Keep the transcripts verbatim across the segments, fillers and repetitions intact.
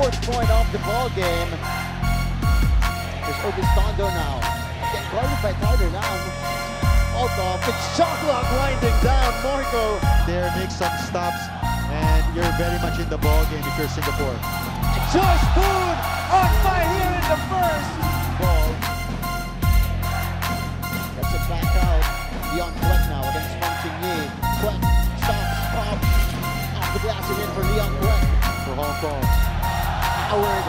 fourth point of the ball game. There's Urbiztondo now. Again, guarded by Tatter Lam. Off the shot clock winding down. Marco there makes some stops, and you're very much in the ball game if you're Singapore. Josh Boone on fire here in the first ball. That's a back out. Beyond Black now against Bong Xinyi. Black stops off. Off the glass again for Leon Black. For Hong Kong. Howard.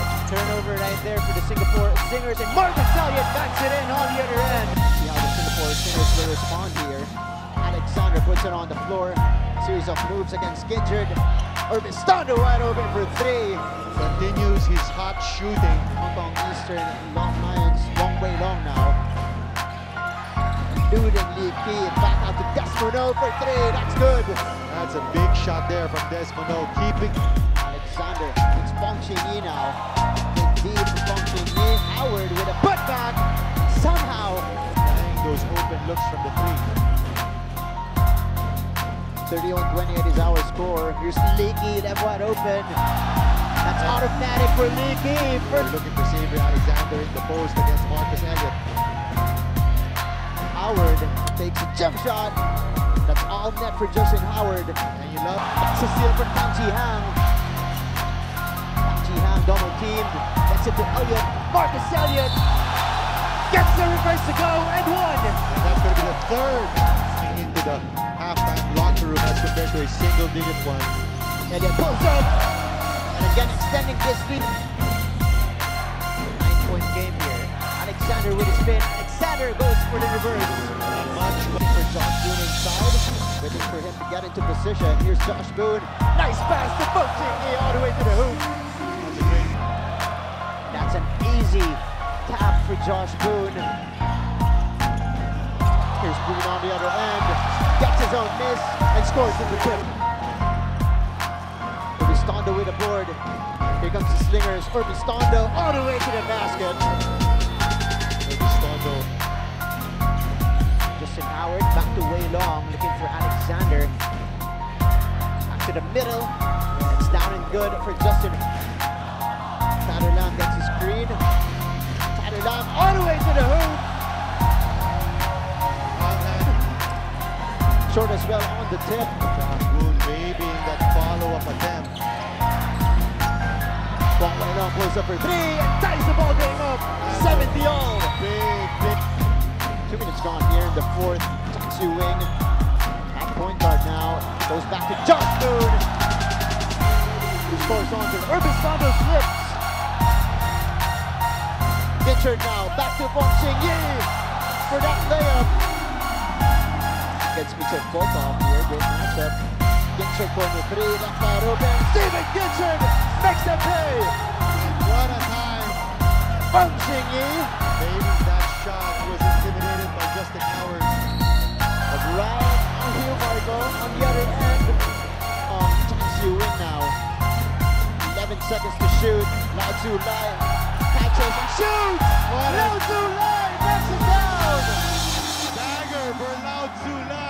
That's a turnover right there for the Singapore Singers. And Marcus Elliott backs it in on the other end. See how the Singapore Singers will respond here. Alexander puts it on the floor. Series of moves against Ginterd. Urbiztondo wide open for three. Continues his hot shooting. Hong Kong Eastern Long Lions, long way long now. Dude and Lee Key back out to Desmondo for three. That's good. That's a big shot there from Desmondo. Keeping Alexander. It's Bong Xinyi now. Big lead for Bong Xinyi. Howard with a put back. Somehow. And those open looks from the three. thirty-one twenty-eight is our score. Here's Lee Key, that wide open. That's automatic for Lee Key. We're looking for Xavier Alexander in the post against Marcus Elliott. Howard takes a jump shot. That's all net for Justin Howard. And you love that's a steal for Kang Ji-Hang. Kang Ji-Hang double teamed. That's it to Elliott. Marcus Elliott gets the reverse to go and one. And that's going to be the third into the halftime locker room as compared to a single digit one. And it pulls up, and again extending this lead. Nine point game here. Alexander with a spin. Alexander goes for the reverse. Not much for Josh Boone inside. Waiting for him to get into position. Here's Josh Boone. Nice pass to Bong Xinyi all the way to the hoop. That's an easy tap for Josh Boone. Here's Boone on the other end. Gets his own miss and scores in the trip. Urbiztondo with a board. Here comes the Slingers. Urbiztondo all the way to the basket. Urbiztondo. Justin Howard back to Wei Long, looking for Alexander. Back to the middle. It's down and good for Justin. Tatter Lam gets his screen. Tatter Lam all the way to the hoop. Short as well on the tip. Josh Boone maybe in that follow-up attempt. Ball right now goes up for three and ties the ball game up. seventy all. Big, big. Two minutes gone here in the fourth. Tak Sau Wing at point guard now. Goes back to Josh Boone. Who scores on to Urbiztondo slips. Gitchard now back to Bong Xinyi for that layup. Gets Mitchell Folk off here, great matchup. Gitchard corner three, left side open. Steven Gitchard makes the pay. And what a time. Bong Xinyi. Maybe that shot was intimidated by Justin Howard. A round on here, Marco. On the other end, on Tak Sau Wing now. eleven seconds to shoot. Lao Tzu Lai catches and shoots. Lao Tzu Lai knocks it down. Dagger for Lao Tzu Lai.